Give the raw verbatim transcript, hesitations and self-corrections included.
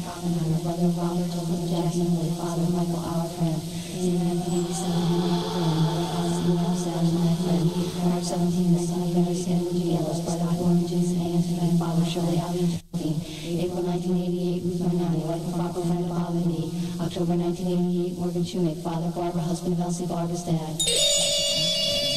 Father, Brother Robert, Uncle Jackson, Holy Father Michael, our friend, Stephen Anthony, Son of Henry, Holy Father, Stephen Himself, my friend, March seventeen, the Son of Henry, Stanley G. Ellis, Brother Warren, Jason Anderson, and Father Shirley, Alvin, April nineteen eighty-eight, Ruth Marnani, wife of Robert, friend of Albany, October nineteen eighty-eight, Morgan Shumate, Father Barbara, husband of Elsie Barbara's dad.